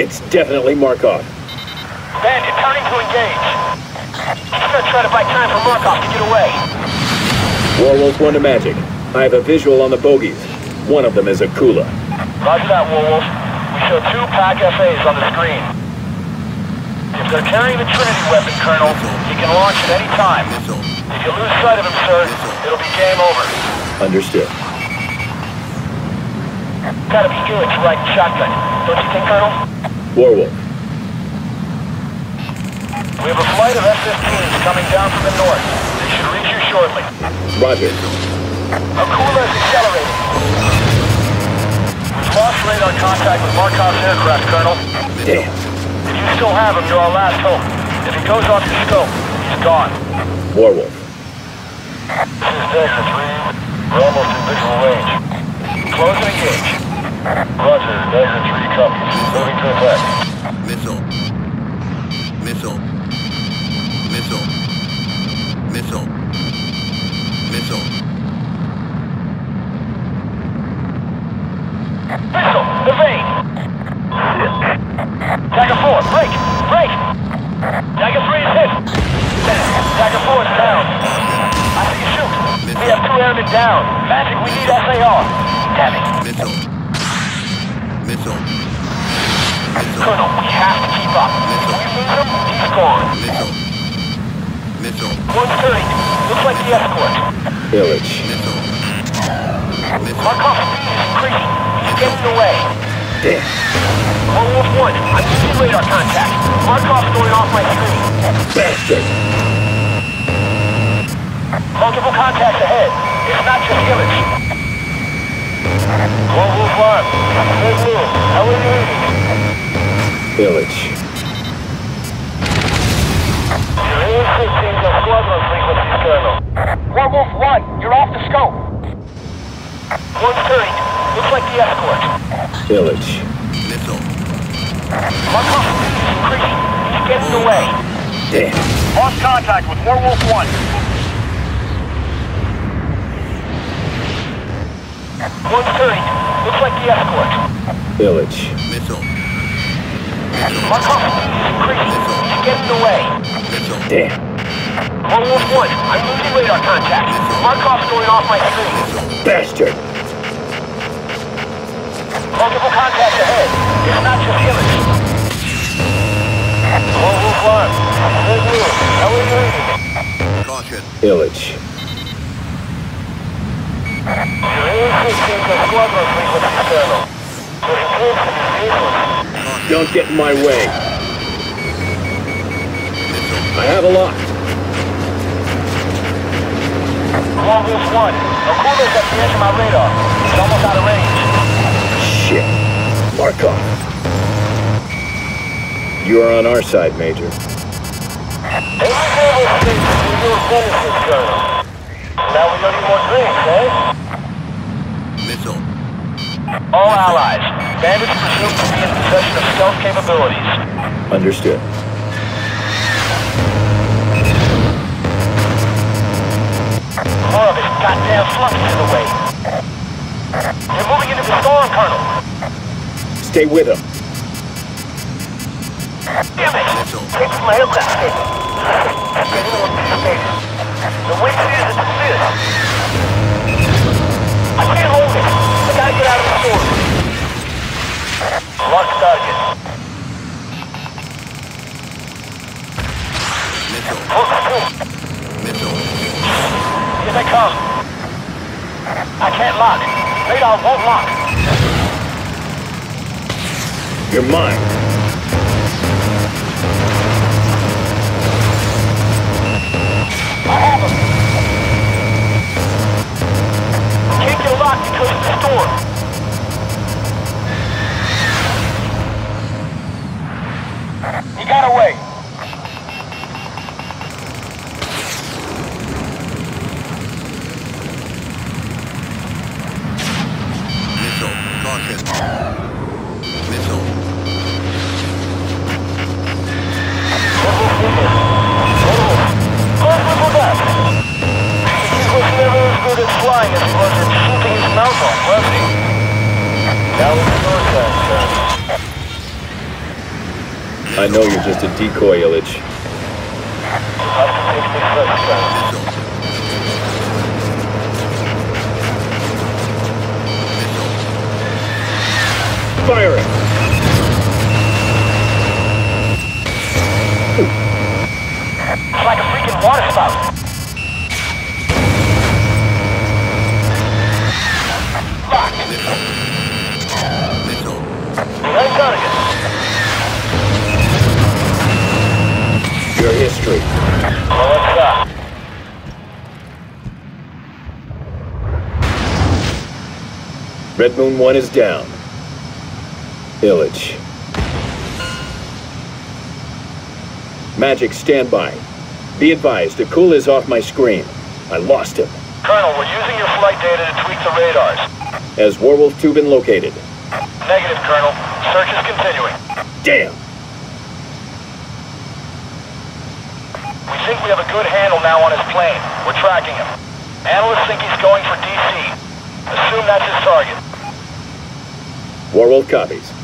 It's definitely Markov. Bandit, time to engage. I'm gonna try to buy time for Markov to get away. Warwolf 1 to Magic. I have a visual on the bogeys. One of them is Akula. Roger that, Warwolf. We show two PAC FAs on the screen. If they're carrying the Trinity weapon, Colonel, he can launch at any time. If you lose sight of him, sir, it'll be game over. Understood. Gotta be Illich riding shotgun, don't you think, Colonel? Warwolf. We have a flight of S-15s coming down from the north. They should reach you shortly. Roger. Akula is accelerating. We've lost radar contact with Markov's aircraft, Colonel. Damn. If you still have him, you're our last hope. If he goes off your scope, he's gone. Warwolf. This is Dexter 3. We're almost in visual range. Close and engage. Roger, Dexter 3 copies. Moving to attack. Missile. Missile. Missile. Missile. Missile. Missile! Evade! Tiger 4, break! Break! Tiger 3 is hit! Tiger 4 is down. I see you shoot. We have two airmen down. Magic, we need SAR. Damn it. Missile. Missile. Colonel, we have to keep up. Missile. We lose him, he's gone. Missile. Missile. 130. Looks like the escort. Illich. Missile. Missile. Markov's speed is crazy. He's getting away. Damn. Warwolf 1, I'm using radar contact. Markov's going off my screen. Bastard. Multiple contacts ahead. It's not just Illich. Wolf 1. Red Moon. How are you eating? Illich. Your A-15s are squadron frequencies, Colonel. Warwolf 1, you're off the scope. 130. Looks like the escort. Illich. Missile. Markov is crazy. He's getting away. Damn. Lost contact with Warwolf 1. 130. Looks like the escort. Illich. Missile. Markov is crazy. He's getting away. Missile. Damn. Warwolf 1, I'm losing radar contact. Markov's going off my screen. Bastard. Multiple contacts ahead. It's not just Illich. Warwolf 1, Red Moon. How are you eating? Caution. Illich. Your A-15s are squadron frequencies, Colonel. Your engagement is useless. Don't get in my way. I have a lot. Warwolf 1, Akula's at the edge of my radar. He's almost out of range. Shit. Markov. You are on our side, Major. They reserve our spaces to your benefit, Colonel. Now we don't need more drinks, eh? Missile. All allies, bandits presumed to be in possession of stealth capabilities. Understood. More of his goddamn flunkies in the way. They're moving into the storm, Colonel. Stay with him. Damn it! Take my help out of it. The wind is a fist. I can't hold it. I gotta get out of the storm. Lock target. Missile. Missile. Here they come. I can't lock. Radar won't lock. You're mine. I have him! Can't get locked because of the storm! He got away! Missile, target. Missile. He was flying as he was in shooting his mouth off, wasn't he? That was the first time, sir. I know you're just a decoy, Illich. Fire it! It's like a freaking water spout. Your history. What's up? Red Moon One is down. Illich. Magic, stand by. Be advised, Akula is off my screen. I lost him. Colonel, we're using your flight data to tweak the radars. Has Warwolf 2 been located? Negative, Colonel. Search is continuing. Damn! We think we have a good handle now on his plane. We're tracking him. Analysts think he's going for DC. Assume that's his target. Warwolf copies.